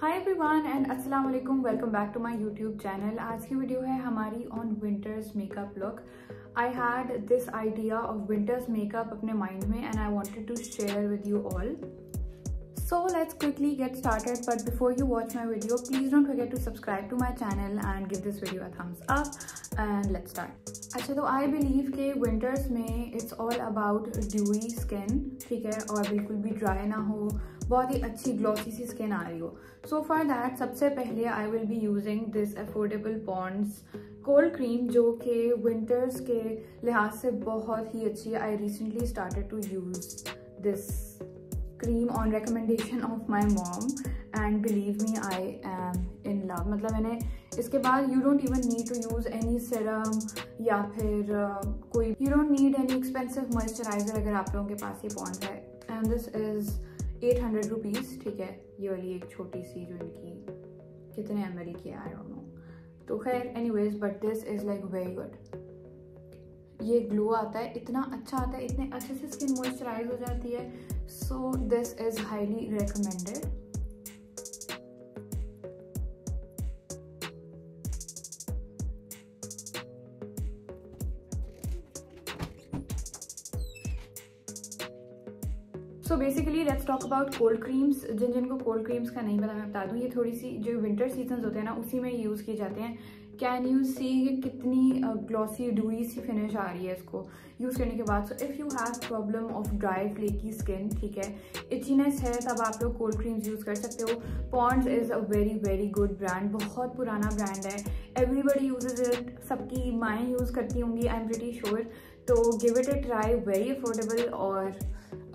Hi everyone and अस्सलाम वालेकुम, welcome back to my YouTube channel. आज की वीडियो है हमारी on winters makeup look. I had this idea of winters makeup अपने माइंड में and I wanted to share with you all, so let's quickly get started. But before you watch my video, please don't forget to subscribe to my channel and give this video a thumbs up and let's start. अच्छा, तो I believe के winters में it's all about dewy skin, ठीक है, और बिल्कुल भी dry ना हो, बहुत ही अच्छी ग्लॉसी सी स्किन आ रही हो। सो फॉर दैट सबसे पहले I will be using this affordable Pond's cold cream, जो कि विंटर्स के लिहाज से बहुत ही अच्छी है। I recently started to use this cream on recommendation of my mom and believe me I am in love. मतलब मैंने इसके बाद you don't even need to use any serum या फिर कोई, you don't need any expensive moisturiser अगर आप लोगों के पास ये पॉन्ड है। एंड दिस इज़ 800 रुपीज़, ठीक है, ये वाली एक छोटी सी जो इनकी कितने ml की आई डोंट नो, तो खैर anyways, but this is like very good. ये ग्लो आता है, इतना अच्छा आता है, इतने अच्छे से स्किन मॉइस्चराइज हो जाती है। So this is highly recommended. So basically let's talk about cold creams. जिनको कोल्ड क्रीम्स का नहीं पता मैं बता दूँ, ये थोड़ी सी जो विंटर सीजन्स होते हैं ना उसी में यूज़ किए जाते हैं। कैन यू सी कितनी ग्लॉसी डूई सी फिनिश आ रही है इसको यूज़ करने के बाद। So if you have problem of dry flaky skin, ठीक है, इचीनेस है, तब आप लोग कोल्ड क्रीम्स यूज़ कर सकते हो। Pond's is a very very good brand, बहुत पुराना ब्रांड है, एवरीबडी यूजेज इट, सबकी माएँ यूज़ करती होंगी, आई एम प्रीटी श्योर। तो give it a try, very affordable और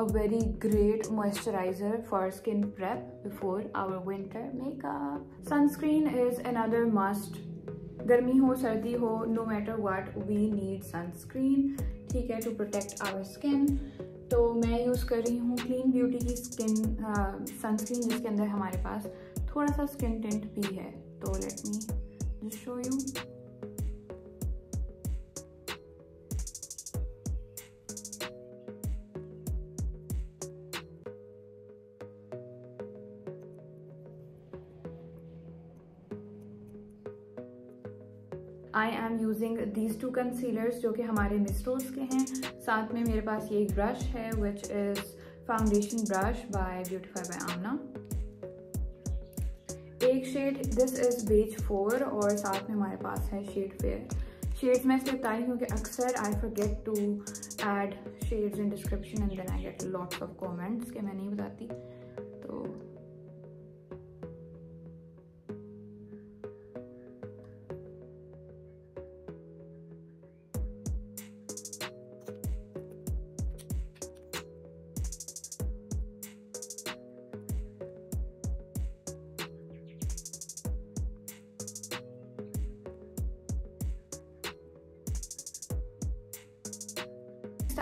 a very great moisturizer for skin prep before our winter makeup. Sunscreen is another must. गर्मी हो सर्दी हो, no matter what we need sunscreen, ठीक है, to protect our skin. तो मैं use कर रही हूँ Clean Beauty की skin sunscreen, जिसके अंदर हमारे पास थोड़ा सा skin tint भी है। तो let me just show you. I am using these two concealers जो कि हमारे मिसरोज के हैं। साथ में मेरे पास ये एक ब्रश है which is foundation brush by Beautify by Aamna, एक शेड this is beige 4 और साथ में हमारे पास है शेड फेयर। शेड्स मैं इसलिए बता रही हूँ क्योंकि अक्सर I forget to add shades in description and then I get lots of comments कि मैं नहीं बताती। तो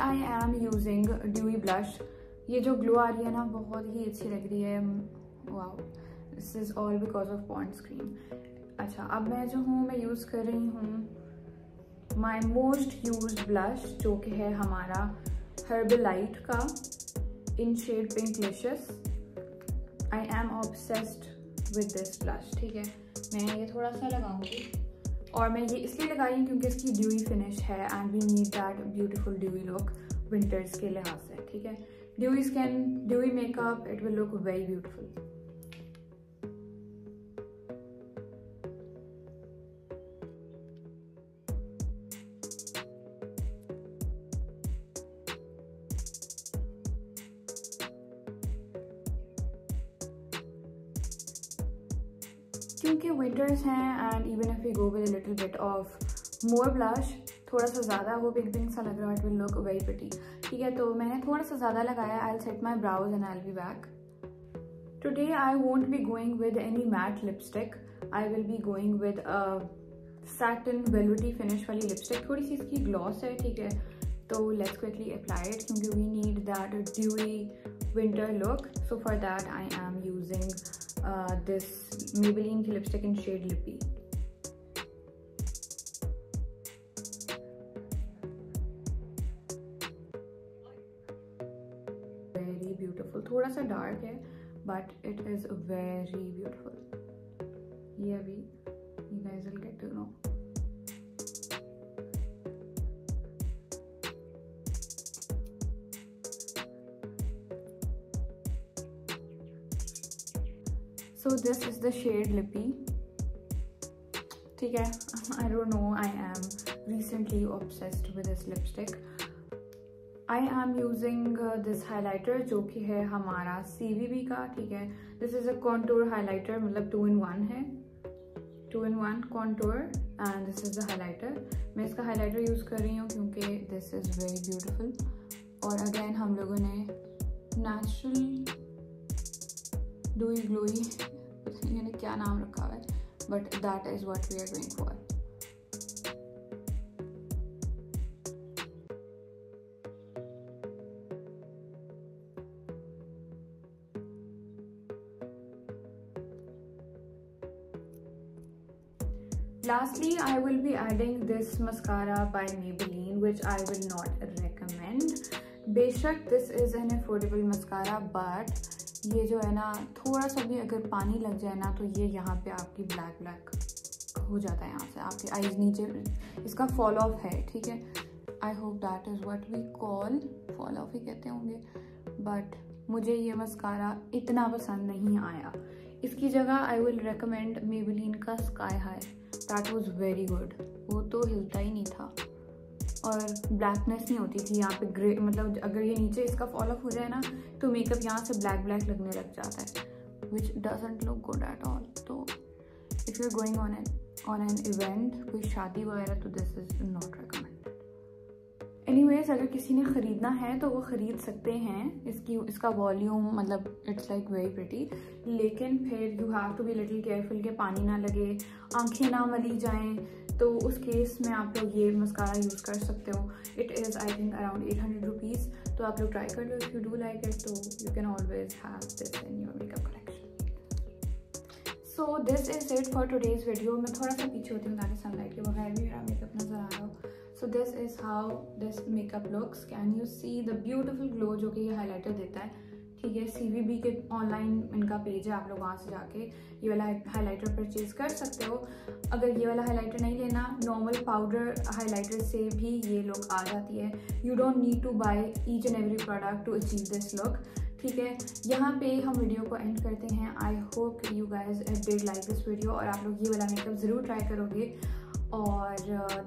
I am using dewy blush. ये जो ग्लो आ रही है ना बहुत ही अच्छी लग रही है। Wow, this is all because of Pond's cream. अच्छा, अब मैं जो हूँ मैं यूज़ कर रही हूँ माई मोस्ट यूज ब्लश, जो कि है हमारा हर्बलाइट का in shade pinklicious. I am obsessed with this blush, ठीक है, मैं ये थोड़ा सा लगाऊंगी और मैं ये इसलिए लगा रही हूँ क्योंकि इसकी ड्यूई फिनिश है and we need that beautiful dewy look winters के लिहाज से, ठीक है। Dewy skin, dewy makeup, it will look very beautiful. क्योंकि विंटर्स हैं and even if we go with a little bit of more blush, थोड़ा सा ज़्यादा वो पिंक पिंक सा लग रहा है, it will look very pretty, ठीक है। तो मैंने थोड़ा सा ज़्यादा लगाया। I will set my brows and I will be back. Today I won't be going with any matte lipstick, I will be going with satin velvety finish वाली lipstick. थोड़ी सी इसकी ग्लॉस है, ठीक है, तो लेट्स क्विकली अप्लाई इट क्योंकि we need that dewy winter look. So for that I am using this Maybelline की लिपस्टिक इन शेड लिपी। वेरी ब्यूटीफुल, थोड़ा सा डार्क है but it is very beautiful. ये अभी you guys will get to know. So this is the shade Lippy. ठीक है, I don't know, I am recently obsessed with this lipstick. I am using this highlighter जो कि है हमारा CVB का. ठीक है, this is a contour highlighter, मतलब 2 in 1 है, 2 in 1 contour and this is the highlighter. मैं इसका highlighter use कर रही हूँ क्योंकि this is very beautiful. और again हम लोगों ने natural dewy glowy, पता नहीं मैंने क्या नाम रखा हुआ है, but that is what we are going for. Lastly, I will be adding this mascara by Maybelline, which I will not recommend. बेशक this is an affordable mascara, but ये जो है ना, थोड़ा सा भी अगर पानी लग जाए ना तो ये यहाँ पे आपकी black black हो जाता है, यहाँ से आपकी eyes नीचे, इसका fall off है. ठीक है, I hope that is what we call fall off ही कहते होंगे. But मुझे ये mascara इतना पसंद नहीं आया. इसकी जगह I will recommend Maybelline का Sky High. That was very good. वो तो हिलता ही नहीं था और ब्लैकनेस नहीं होती थी यहाँ पे, ग्रे, मतलब अगर ये नीचे इसका फॉल ऑफ हो जाए ना तो मेकअप यहाँ से ब्लैक ब्लैक लगने लग जाता है, which doesn't look good at all. तो if you are going on an event, कोई शादी वगैरह, तो this is not recommended. Anyways, अगर किसी ने ख़रीदना है तो वो ख़रीद सकते हैं. इसका वॉल्यूम, मतलब इट्स लाइक वेरी प्रिटी, लेकिन फिर you have to be little careful के पानी ना लगे, आंखें ना मली जाएं, तो उस केस में आप लोग ये मस्कारा यूज़ कर सकते हो. It is I think around 800 rupees. तो आप लोग ट्राई कर लो. If you do like it तो you can always have this in your makeup collection. So this is it for today's video. मैं थोड़ा सा पीछे होती हूँ ताकि सनलाइट के बगैर भी मेरा मेकअप नज़र आ रहा हो. So this is how this makeup looks. Can you see the beautiful glow जो कि ये हाईलाइटर देता है. ठीक है, CVB के ऑनलाइन इनका पेज है, आप लोग वहाँ से जाके ये वाला हाईलाइटर परचेज़ कर सकते हो. अगर ये वाला हाईलाइटर नहीं लेना, नॉर्मल पाउडर हाईलाइटर से भी ये लुक आ जाती है. You don't need to buy each and every product to achieve this look. ठीक है, यहाँ पे हम वीडियो को एंड करते हैं. I hope you guys did like this video और आप लोग ये वाला मेकअप ज़रूर ट्राई करोगे. और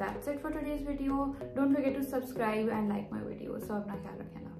that's it for today's video. Don't forget to subscribe and like my video. So अपना ख्याल रखना.